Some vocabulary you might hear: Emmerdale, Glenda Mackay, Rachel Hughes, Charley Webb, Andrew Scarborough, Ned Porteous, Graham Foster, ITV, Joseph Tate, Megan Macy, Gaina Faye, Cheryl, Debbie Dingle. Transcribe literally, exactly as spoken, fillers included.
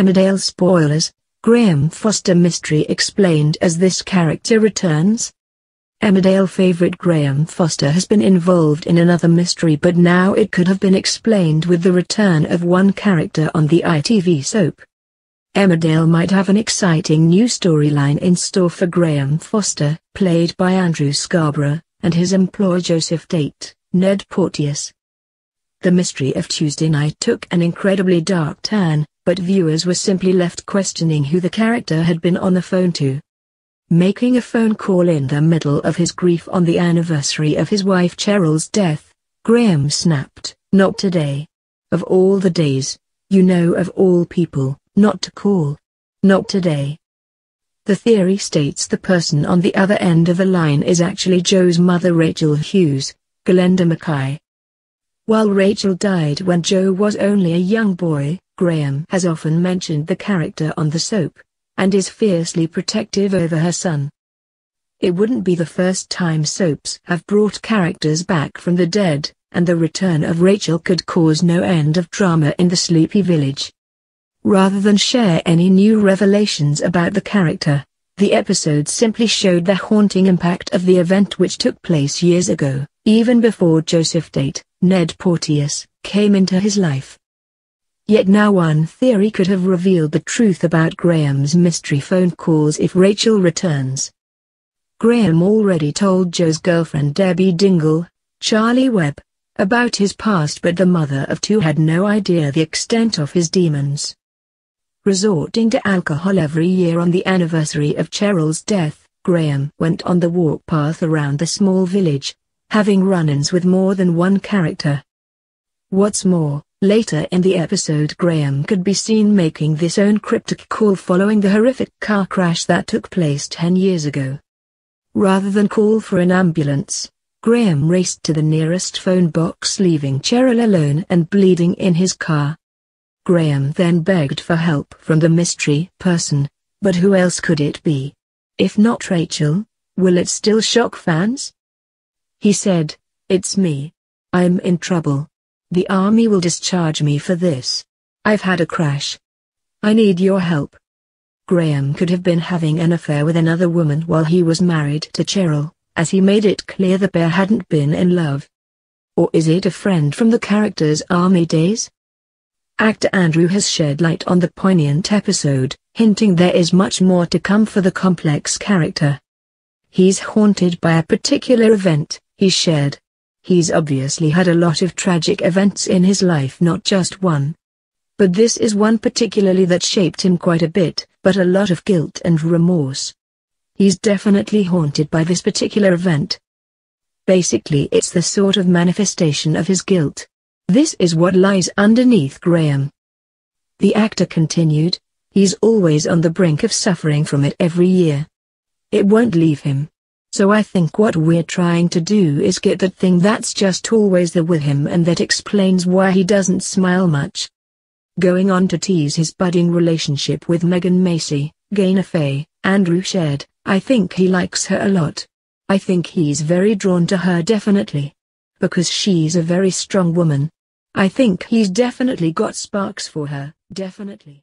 Emmerdale spoilers, Graham Foster mystery explained as this character returns. Emmerdale favourite Graham Foster has been involved in another mystery, but now it could have been explained with the return of one character on the I T V soap. Emmerdale might have an exciting new storyline in store for Graham Foster, played by Andrew Scarborough, and his employer Joseph Tate, Ned Porteous. The mystery of Tuesday night took an incredibly dark turn, but viewers were simply left questioning who the character had been on the phone to. Making a phone call in the middle of his grief on the anniversary of his wife Cheryl's death, Graham snapped, "Not today. Of all the days, you know, of all people, not to call. Not today." The theory states the person on the other end of the line is actually Joe's mother Rachel Hughes, Glenda Mackay. While Rachel died when Joe was only a young boy, Graham has often mentioned the character on the soap, and is fiercely protective over her son. It wouldn't be the first time soaps have brought characters back from the dead, and the return of Rachel could cause no end of drama in the sleepy village. Rather than share any new revelations about the character, the episode simply showed the haunting impact of the event which took place years ago, even before Joseph Tate, Ned Porteous, came into his life. Yet now one theory could have revealed the truth about Graham's mystery phone calls if Rachel returns. Graham already told Joe's girlfriend Debbie Dingle, Charley Webb, about his past, but the mother of two had no idea the extent of his demons. Resorting to alcohol every year on the anniversary of Cheryl's death, Graham went on the walk path around the small village, having run-ins with more than one character. What's more, later in the episode Graham could be seen making this own cryptic call following the horrific car crash that took place ten years ago. Rather than call for an ambulance, Graham raced to the nearest phone box, leaving Cheryl alone and bleeding in his car. Graham then begged for help from the mystery person, but who else could it be? If not Rachel, will it still shock fans? He said, "It's me. I'm in trouble. The army will discharge me for this. I've had a crash. I need your help." Graham could have been having an affair with another woman while he was married to Cheryl, as he made it clear the pair hadn't been in love. Or is it a friend from the character's army days? Actor Andrew has shed light on the poignant episode, hinting there is much more to come for the complex character. "He's haunted by a particular event," he shared. "He's obviously had a lot of tragic events in his life, not just one. But this is one particularly that shaped him quite a bit, but a lot of guilt and remorse. He's definitely haunted by this particular event. Basically it's the sort of manifestation of his guilt. This is what lies underneath Graham." The actor continued, "He's always on the brink of suffering from it every year. It won't leave him. So I think what we're trying to do is get that thing that's just always there with him, and that explains why he doesn't smile much." Going on to tease his budding relationship with Megan Macy, Gaina Faye, Andrew shared, "I think he likes her a lot. I think he's very drawn to her, definitely. Because she's a very strong woman. I think he's definitely got sparks for her, definitely."